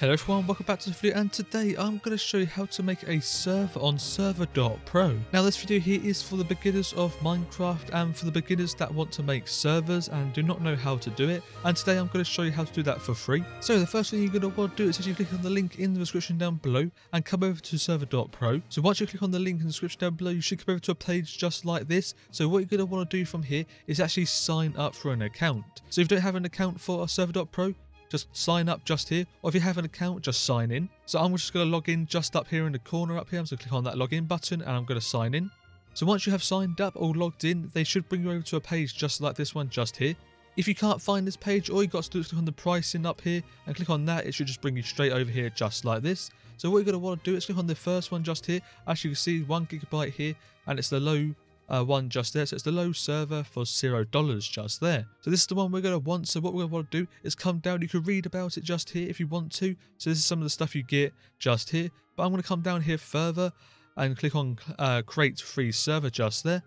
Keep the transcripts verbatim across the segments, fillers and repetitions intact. Hello everyone, welcome back to the video, and today I'm going to show you how to make a server on server dot pro. Now this video here is for the beginners of Minecraft and for the beginners that want to make servers and do not know how to do it, and today I'm going to show you how to do that for free. So the first thing you're going to want to do is actually click on the link in the description down below and come over to server dot pro. So once you click on the link in the description down below, you should come over to a page just like this. So what you're going to want to do from here is actually sign up for an account. So if you don't have an account for server dot pro, just sign up just here, or if you have an account, just sign in. So I'm just going to log in just up here in the corner up here. I'm just going to click on that login button and I'm going to sign in. So once you have signed up or logged in, they should bring you over to a page just like this one just here. If you can't find this page, all you got to do is click on the pricing up here and click on that. It should just bring you straight over here just like this. So what you're going to want to do is click on the first one just here. As you can see, one gigabyte here, and it's the low Uh, one just there, so it's the low server for zero dollars just there. So this is the one we're going to want. So what we're going to want to do is come down. You can read about it just here if you want to. So this is some of the stuff you get just here, but I'm going to come down here further and click on uh, create free server just there.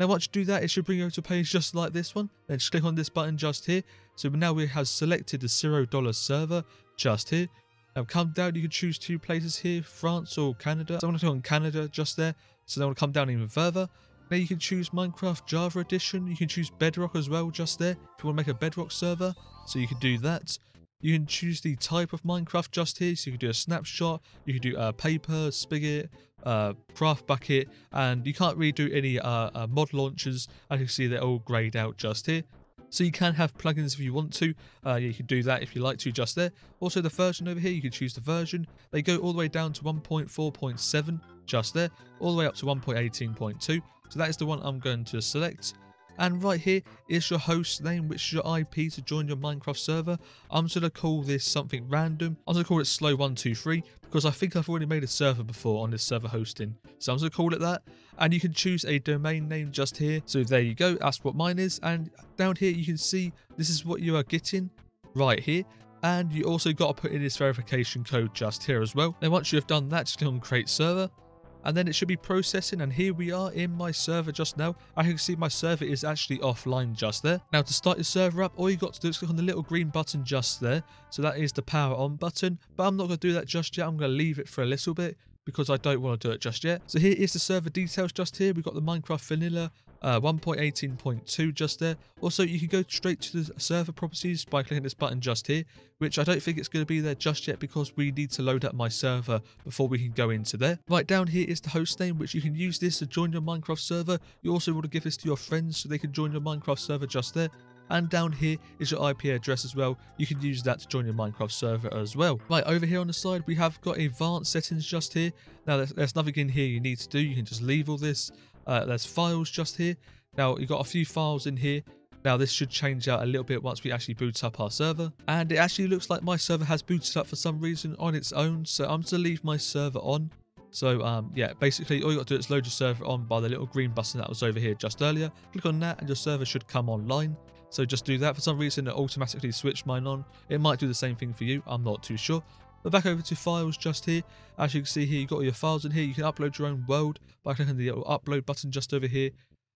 Now once you do that, it should bring you to a page just like this one. Then just click on this button just here. So now we have selected the zero dollar server just here. Now come down, you can choose two places here, France or Canada. So I'm going to click on Canada just there. So then I'm going to come down even further. Now you can choose Minecraft Java Edition, you can choose Bedrock as well just there, if you want to make a Bedrock server, so you can do that. You can choose the type of Minecraft just here, so you can do a snapshot, you can do uh, Paper, Spigot, uh, CraftBukkit, and you can't really do any uh, uh, mod launchers. As you can see, they're all greyed out just here. So you can have plugins if you want to, uh, you can do that if you like to just there. Also the version over here, you can choose the version. They go all the way down to one point four point seven just there, all the way up to one point eighteen point two. So that is the one I'm going to select. And right here is your host name, which is your I P to join your Minecraft server. I'm just going to call this something random. I'm going to call it slow one two three because I think I've already made a server before on this server hosting. So I'm just going to call it that. And you can choose a domain name just here. So there you go. That's what mine is. And down here you can see this is what you are getting right here. And you also got to put in this verification code just here as well. Now once you have done that, just click on create server. And then it should be processing, and here we are in my server just now. As you can see, my server is actually offline just there. Now to start your server up, all you got to do is click on the little green button just there. So that is the power on button, but I'm not going to do that just yet. I'm going to leave it for a little bit because I don't want to do it just yet. So here is the server details just here. We've got the Minecraft vanilla uh, one point eighteen point two just there. Also, you can go straight to the server properties by clicking this button just here, which I don't think it's going to be there just yet because we need to load up my server before we can go into there. Right down here is the host name, which you can use this to join your Minecraft server. You also want to give this to your friends so they can join your Minecraft server just there. And down here is your I P address as well. You can use that to join your Minecraft server as well. Right, over here on the side, we have got advanced settings just here. Now, there's, there's nothing in here you need to do. You can just leave all this. Uh, there's files just here. Now, you've got a few files in here. Now, this should change out a little bit once we actually boot up our server. And it actually looks like my server has booted up for some reason on its own. So I'm going to leave my server on. So um, yeah, basically all you got to do is load your server on by the little green button that was over here just earlier. Click on that and your server should come online. So just do that. For some reason, it automatically switched mine on. It might do the same thing for you. I'm not too sure. But back over to files just here. As you can see here, you've got all your files in here. You can upload your own world by clicking the little upload button just over here.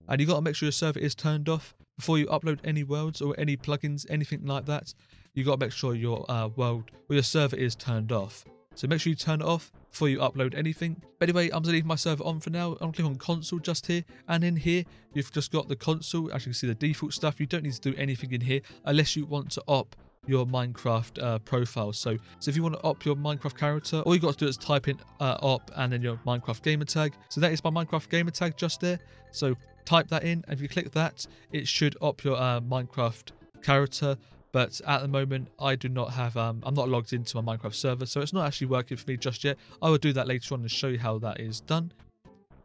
And you've got to make sure your server is turned off before you upload any worlds or any plugins, anything like that. You've got to make sure your uh, world or your server is turned off. So make sure you turn it off before you upload anything. But anyway, I'm going to leave my server on for now. I'm going to click on console just here. And in here, you've just got the console. As you can see, the default stuff. You don't need to do anything in here unless you want to op your Minecraft uh, profile. So, so if you want to op your Minecraft character, all you got to do is type in uh, op and then your Minecraft gamer tag. So that is my Minecraft gamer tag just there. So type that in. And if you click that, it should op your uh, Minecraft character. But at the moment, I do not have, um, I'm not logged into my Minecraft server, so it's not actually working for me just yet. I will do that later on and show you how that is done.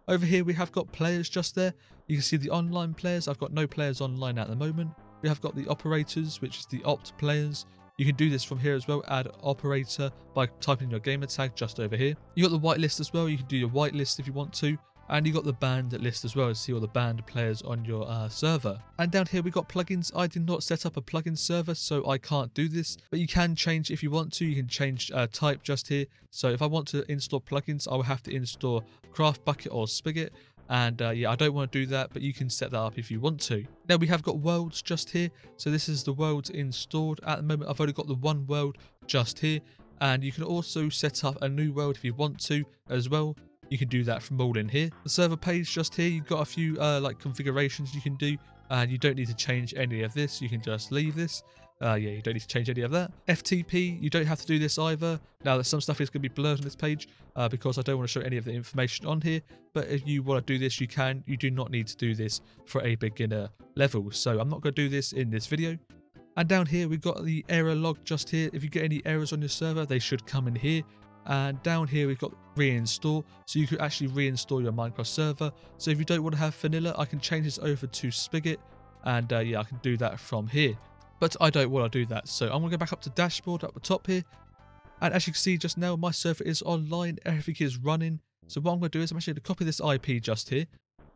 Over here, we have got players just there. You can see the online players. I've got no players online at the moment. We have got the operators, which is the opt players. You can do this from here as well. Add operator by typing your gamer tag just over here. You got the whitelist as well. You can do your whitelist if you want to. And you got the banned list as well to see all the banned players on your uh, server. And down here we got plugins. I did not set up a plugin server, so I can't do this. But you can change if you want to. You can change uh, type just here. So if I want to install plugins, I will have to install CraftBukkit or Spigot. And uh, yeah, I don't want to do that, but you can set that up if you want to. Now we have got worlds just here. So this is the world installed. At the moment, I've only got the one world just here. and you can also set up a new world if you want to as well. You can do that from all in here. The server page just here, you've got a few uh, like configurations you can do, and you don't need to change any of this. You can just leave this. Uh, yeah, you don't need to change any of that. F T P, you don't have to do this either. Now, there's some stuff is going to be blurred on this page uh, because I don't want to show any of the information on here. But if you want to do this, you can. You do not need to do this for a beginner level. So I'm not going to do this in this video. And down here, we've got the error log just here. If you get any errors on your server, they should come in here. And down here, we've got reinstall. So you could actually reinstall your Minecraft server. So if you don't want to have vanilla, I can change this over to Spigot. And uh, yeah, I can do that from here. But I don't want to do that. So I'm going to go back up to dashboard up the top here. And as you can see just now, my server is online. Everything is running. So what I'm going to do is I'm actually going to copy this I P just here.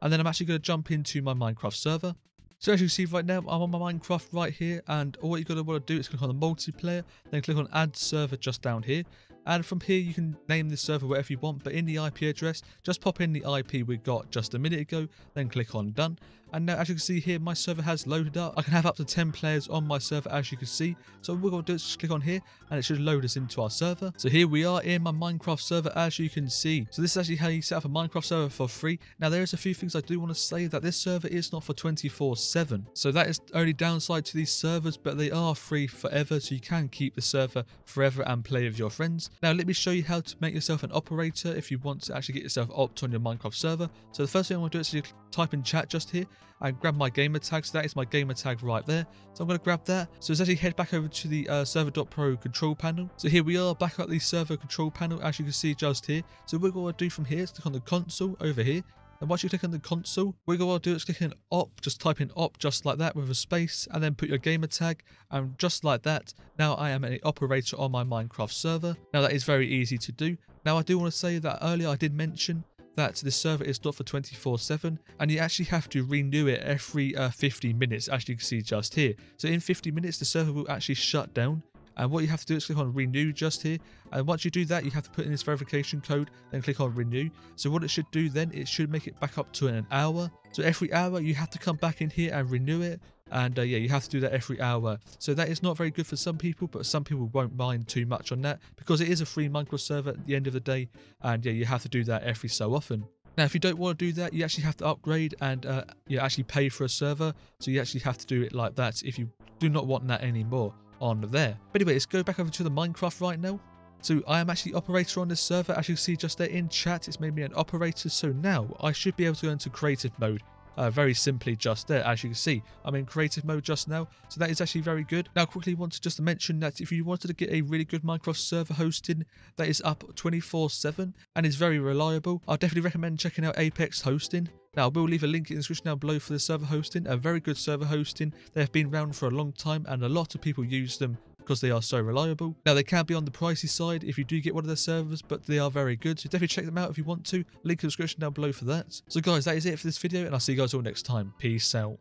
And then I'm actually going to jump into my Minecraft server. So as you can see right now, I'm on my Minecraft right here. And all you're going to want to do is click on the multiplayer. Then click on add server just down here. And from here, you can name this server whatever you want. But in the I P address, just pop in the I P we got just a minute ago. Then click on done. And now, as you can see here, my server has loaded up. I can have up to ten players on my server, as you can see. So what we're going to do is just click on here, and it should load us into our server. So here we are in my Minecraft server, as you can see. So this is actually how you set up a Minecraft server for free. Now, there is a few things I do want to say, that this server is not for twenty-four seven. So that is the only downside to these servers, but they are free forever. So you can keep the server forever and play with your friends. Now, let me show you how to make yourself an operator if you want to actually get yourself opt on your Minecraft server. So the first thing I want to do is just type in chat just here and grab my gamer tag. So that is my gamer tag right there. So I'm going to grab that. So let's actually head back over to the uh, server dot pro control panel. So here we are back at the server control panel, as you can see just here. So what we're going to do from here is click on the console over here. And once you click on the console, what we're going to do is click on op, just type in op just like that with a space, and then put your gamer tag, and just like that, now I am an operator on my Minecraft server. Now that is very easy to do. Now I do want to say that earlier I did mention that this server is not for twenty-four seven, and you actually have to renew it every uh, fifty minutes, as you can see just here. So in fifty minutes, the server will actually shut down. And what you have to do is click on renew just here. And once you do that, you have to put in this verification code, then click on renew. So what it should do then, it should make it back up to an hour. So every hour you have to come back in here and renew it. And uh, yeah, you have to do that every hour. So that is not very good for some people, but some people won't mind too much on that because it is a free Minecraft server at the end of the day. And yeah, you have to do that every so often. Now, if you don't want to do that, you actually have to upgrade and uh, you actually pay for a server. So you actually have to do it like that if you do not want that anymore on there. But anyway, let's go back over to the Minecraft right now. So I am actually operator on this server. As you can see just there in chat, it's made me an operator. So now I should be able to go into creative mode uh, very simply just there. As you can see, I'm in creative mode just now. So that is actually very good. Now, quickly want to just mention that if you wanted to get a really good Minecraft server hosting that is up twenty-four seven and is very reliable, I definitely recommend checking out Apex Hosting. Now, I will leave a link in the description down below for the server hosting, a very good server hosting. They have been around for a long time and a lot of people use them because they are so reliable. Now, they can be on the pricey side if you do get one of their servers, but they are very good. So definitely check them out if you want to. Link in the description down below for that. So guys, that is it for this video, and I'll see you guys all next time. Peace out.